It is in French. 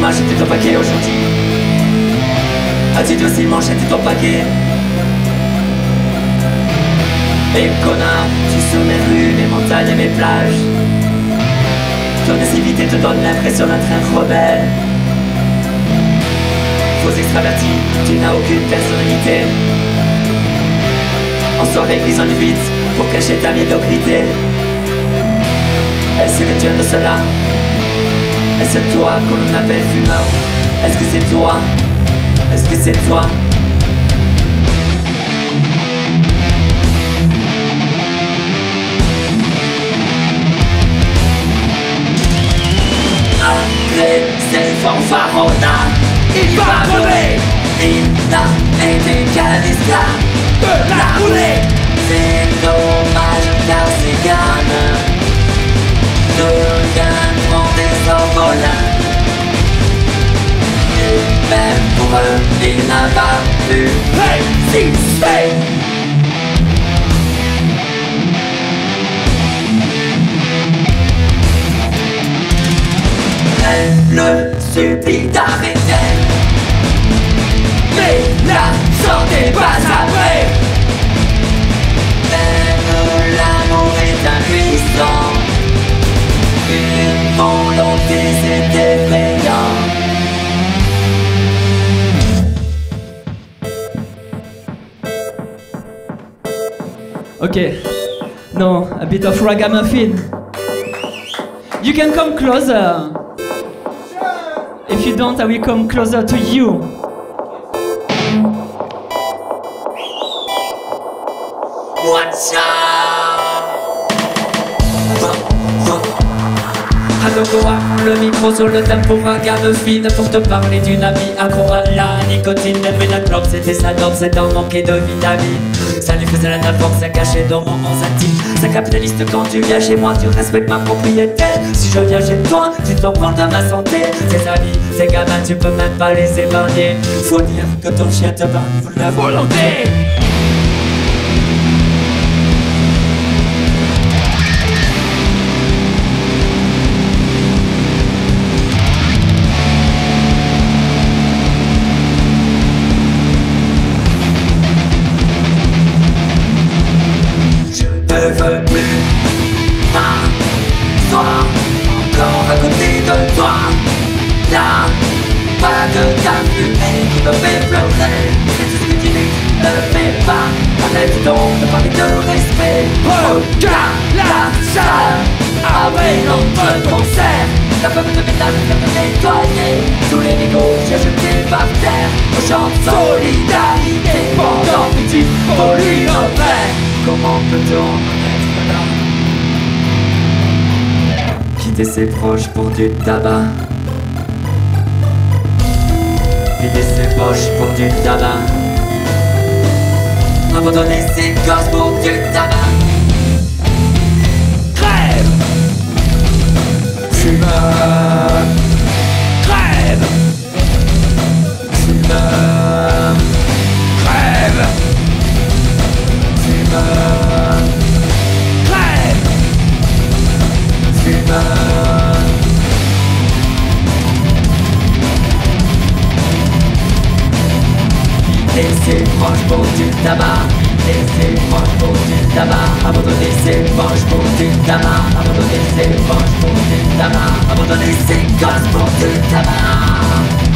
demain j'étais ton paquet, aujourd'hui adieu Dieu Simon, j'étais ton paquet. Et connard, tu sur mes rues, mes montagnes et mes plages. Ton agressivité te donne l'impression d'un train rebelle. Faux extraverti, tu n'as aucune personnalité. En soirée grise en vite pour cacher ta médiocrité. Est-ce que tu es de cela? Est-ce toi qu'on appelle fumeur? Est-ce que c'est toi? Est-ce que c'est toi? Après ces fanfaronnades, il va crever. Il n'a été qu'un esclave de la roulée. C'est dommage car ces gamins deviendront des envolins. Et même pour eux, il n'a pas pu résister. Elle le supplie d'arrêter, mais la santé pas après. Même l'amour est impuissant, une volonté c'est effrayant. Ok, no, a bit of ragamuffin. You can come closer. If you don't, I will come closer to you. Watch out! Allô, Goa, le micro sur le tempo pour un gamme fine pour te parler d'une amie accro à la nicotine. Elle met la clope, c'était sa norme, c'est d'en manquer de vitamines. Ça lui faisait la nappe, ça cachait dans mon anxiété. C'est capitaliste, quand tu viens chez moi, tu respectes ma propriété. Si je viens chez toi, tu t'en prends à ma santé. Tes amis, ces gamins, tu peux même pas les épargner. Faut dire que ton chien te bat pour la volonté. Ses proches pour du tabac. Vider ses poches pour du tabac. Abandonner ses gosses pour du tabac. Crève fumeur. Crève fumeur. Crève fumeur. Crève fumeur. Ses proches pour du tabac, ses proches pour du tabac, abandonner ses proches pour du tabac, abandonner ses proches pour du tabac, abandonner ses gosses pour du tabac.